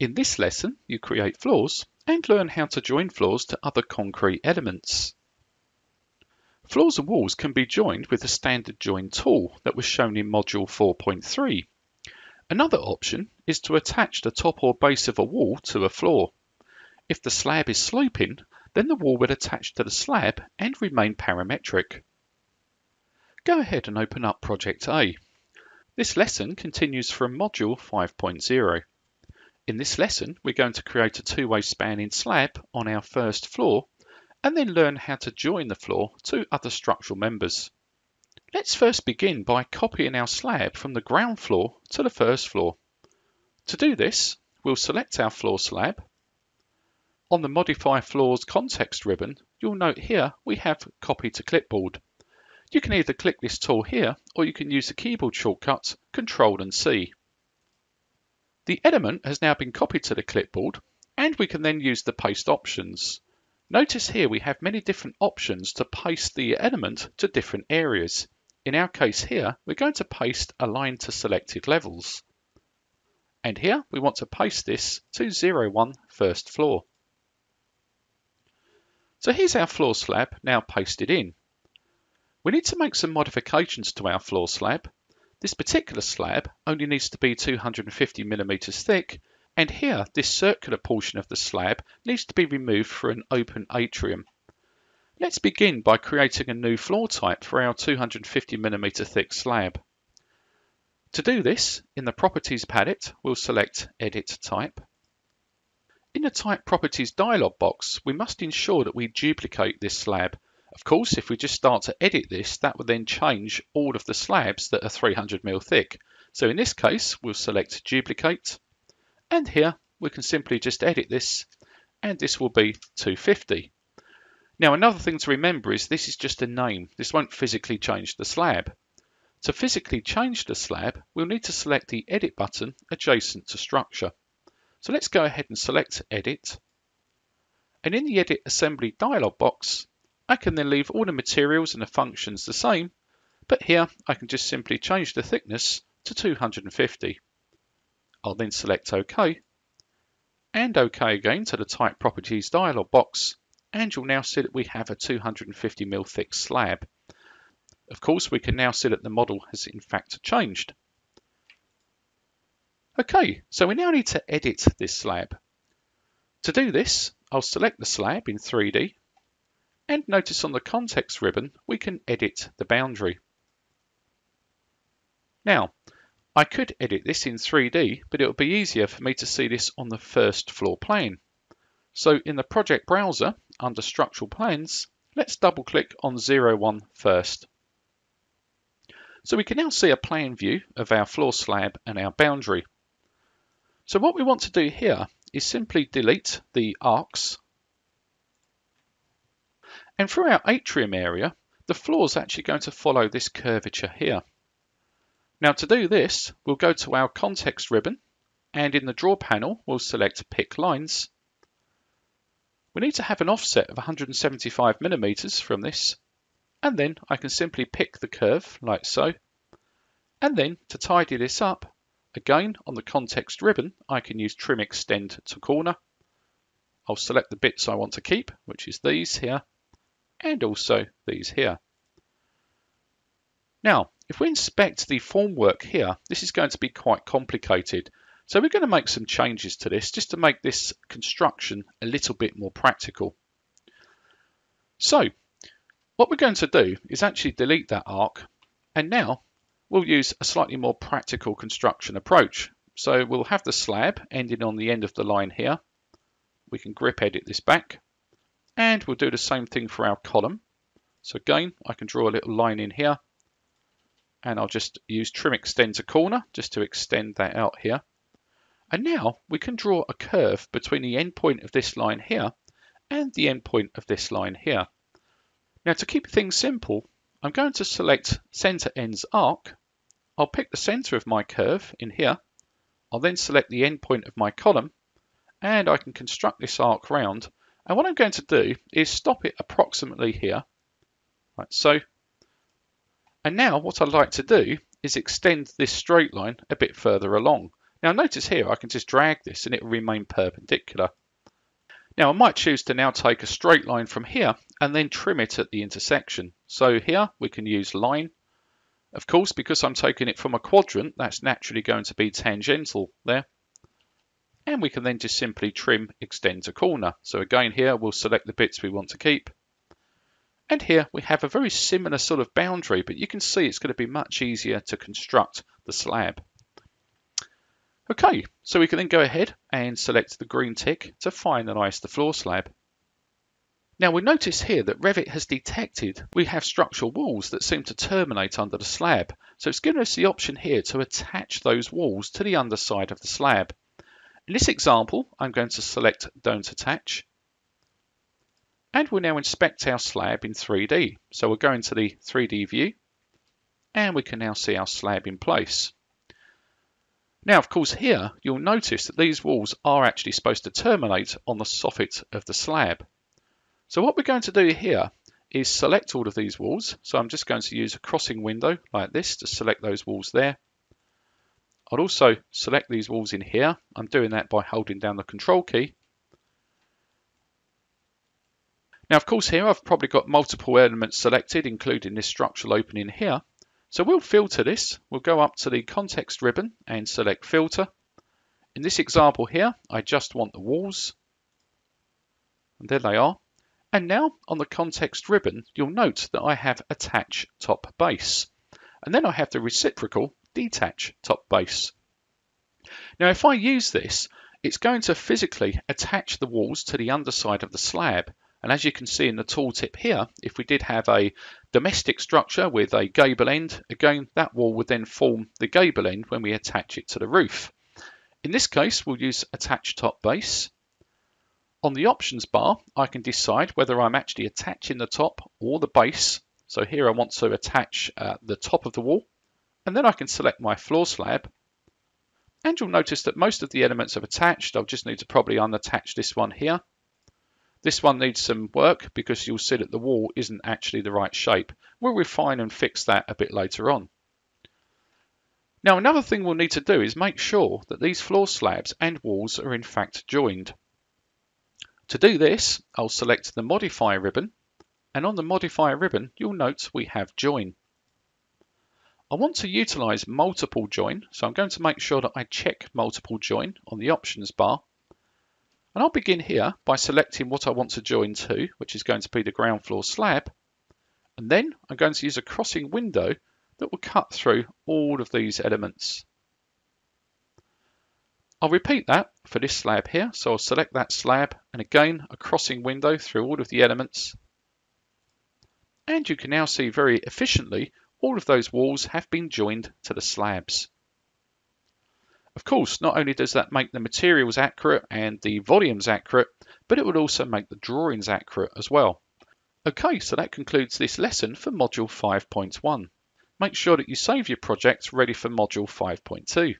In this lesson, you create floors and learn how to join floors to other concrete elements. Floors and walls can be joined with the standard join tool that was shown in Module 4.3. Another option is to attach the top or base of a wall to a floor. If the slab is sloping, then the wall will attach to the slab and remain parametric. Go ahead and open up Project A. This lesson continues from Module 5.0. In this lesson, we're going to create a two-way spanning slab on our first floor and then learn how to join the floor to other structural members. Let's first begin by copying our slab from the ground floor to the first floor. To do this, we'll select our floor slab. On the Modify Floors context ribbon, you'll note here we have Copy to Clipboard. You can either click this tool here or you can use the keyboard shortcuts Ctrl and C. The element has now been copied to the clipboard, and we can then use the paste options. Notice here we have many different options to paste the element to different areas. In our case here, we're going to paste a line to selected levels. And here we want to paste this to 01 first floor. So here's our floor slab now pasted in. We need to make some modifications to our floor slab. This particular slab only needs to be 250mm thick, and here this circular portion of the slab needs to be removed for an open atrium. Let's begin by creating a new floor type for our 250mm thick slab. To do this, in the Properties palette, we'll select Edit Type. In the Type Properties dialog box, we must ensure that we duplicate this slab. Of course, if we just start to edit this, that will then change all of the slabs that are 300mm thick. So in this case, we'll select Duplicate. And here, we can simply just edit this, and this will be 250. Now, another thing to remember is this is just a name. This won't physically change the slab. To physically change the slab, we'll need to select the Edit button adjacent to Structure. So let's go ahead and select Edit. And in the Edit Assembly dialog box, I can then leave all the materials and the functions the same, but here I can just simply change the thickness to 250. I'll then select OK, and OK again to the Type Properties dialog box, and you'll now see that we have a 250mm thick slab. Of course, we can now see that the model has in fact changed. OK, so we now need to edit this slab. To do this, I'll select the slab in 3D, and notice on the context ribbon, we can edit the boundary. Now, I could edit this in 3D, but it would be easier for me to see this on the first floor plan. So in the project browser, under structural plans, let's double click on 01 first. So we can now see a plan view of our floor slab and our boundary. So what we want to do here is simply delete the arcs. And for our atrium area, the floor is actually going to follow this curvature here. Now to do this, we'll go to our context ribbon, and in the draw panel, we'll select Pick Lines. We need to have an offset of 175mm from this, and then I can simply pick the curve like so. And then to tidy this up, again on the context ribbon, I can use Trim Extend to Corner. I'll select the bits I want to keep, which is these here, and also these here. Now, if we inspect the formwork here, this is going to be quite complicated. So we're going to make some changes to this just to make this construction a little bit more practical. So what we're going to do is actually delete that arc, and now we'll use a slightly more practical construction approach. So we'll have the slab ending on the end of the line here. We can grip edit this back. And we'll do the same thing for our column. So again, I can draw a little line in here, and I'll just use Trim Extend to Corner just to extend that out here. And now we can draw a curve between the end point of this line here and the end point of this line here. Now to keep things simple, I'm going to select Center Ends Arc. I'll pick the center of my curve in here. I'll then select the end point of my column, and I can construct this arc round. And what I'm going to do is stop it approximately here, like so. And now what I'd like to do is extend this straight line a bit further along. Now notice here, I can just drag this and it will remain perpendicular. Now I might choose to now take a straight line from here and then trim it at the intersection. So here we can use line. Of course, because I'm taking it from a quadrant, that's naturally going to be tangential there. And we can then just simply trim, extend to corner. So again here, we'll select the bits we want to keep. And here we have a very similar sort of boundary, but you can see it's going to be much easier to construct the slab. Okay, so we can then go ahead and select the green tick to finalize the floor slab. Now we notice here that Revit has detected we have structural walls that seem to terminate under the slab. So it's given us the option here to attach those walls to the underside of the slab. In this example, I'm going to select Don't Attach. And we'll now inspect our slab in 3D. So we'll go into the 3D view and we can now see our slab in place. Now, of course, here you'll notice that these walls are actually supposed to terminate on the soffit of the slab. So what we're going to do here is select all of these walls. So I'm just going to use a crossing window like this to select those walls there. I'll also select these walls in here. I'm doing that by holding down the Control key. Now, of course, here I've probably got multiple elements selected, including this structural opening here. So we'll filter this. We'll go up to the context ribbon and select filter. In this example here, I just want the walls. And there they are. And now on the context ribbon, you'll note that I have attach top base. And then I have the reciprocal detach top base. Now, if I use this, it's going to physically attach the walls to the underside of the slab. And as you can see in the tool tip here, if we did have a domestic structure with a gable end, again, that wall would then form the gable end when we attach it to the roof. In this case, we'll use attach top base. On the options bar, I can decide whether I'm actually attaching the top or the base. So here I want to attach the top of the wall, and then I can select my floor slab. And you'll notice that most of the elements have attached. I'll just need to probably unattach this one here. This one needs some work because you'll see that the wall isn't actually the right shape. We'll refine and fix that a bit later on. Now, another thing we'll need to do is make sure that these floor slabs and walls are in fact joined. To do this, I'll select the Modify ribbon, and on the Modify ribbon, you'll note we have Join. I want to utilize multiple join, so I'm going to make sure that I check multiple join on the options bar. And I'll begin here by selecting what I want to join to, which is going to be the ground floor slab. And then I'm going to use a crossing window that will cut through all of these elements. I'll repeat that for this slab here. So I'll select that slab and again, a crossing window through all of the elements. And you can now see very efficiently, all of those walls have been joined to the slabs. Of course, not only does that make the materials accurate and the volumes accurate, but it would also make the drawings accurate as well. Okay, so that concludes this lesson for Module 5.1. Make sure that you save your projects ready for Module 5.2.